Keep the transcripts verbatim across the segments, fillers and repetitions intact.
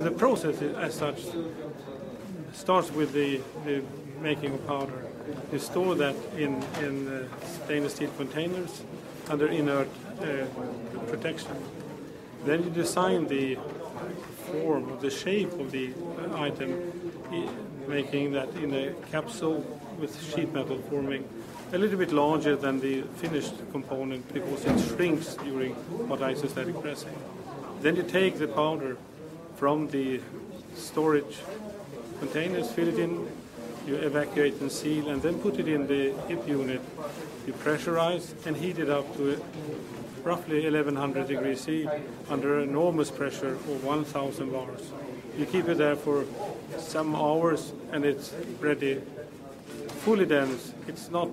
The process as such starts with the, the making of powder. You store that in, in uh, stainless steel containers under inert uh, protection. Then you design the form, or the shape of the item, making that in a capsule with sheet metal forming a little bit larger than the finished component because it shrinks during hot isostatic pressing. Then you take the powder from the storage containers, fill it in, you evacuate and seal, and then put it in the HIP unit. You pressurize and heat it up to roughly eleven hundred degrees C under enormous pressure of one thousand bars. You keep it there for some hours and it's ready, fully dense. It's not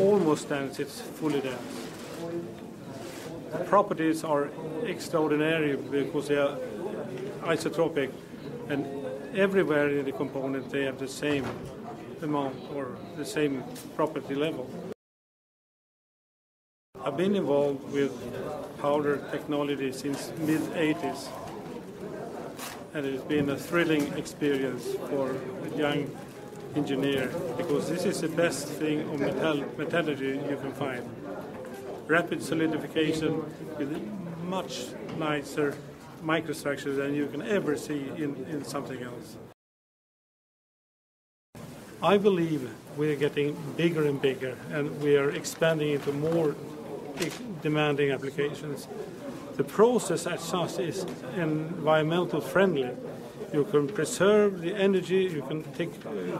almost dense, it's fully dense. The properties are extraordinary because they are isotropic, and everywhere in the component they have the same amount or the same property level. I've been involved with powder technology since mid eighties, and it's been a thrilling experience for a young engineer because this is the best thing of metal metallurgy you can find. Rapid solidification with much nicer microstructures than you can ever see in, in something else. I believe we're getting bigger and bigger, and we are expanding into more demanding applications. The process at S U S is environmental friendly. You can preserve the energy, you can take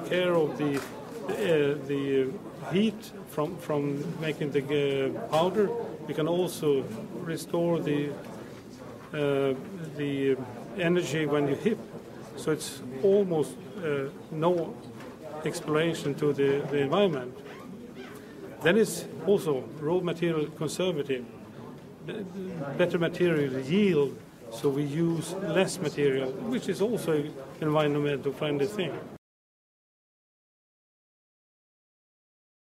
care of the, uh, the heat from, from making the uh, powder. You can also restore the Uh, the energy when you HIP, so it's almost uh, no exploration to the, the environment. Then it's also raw material conservative, better material yield, so we use less material, which is also an environmental friendly thing.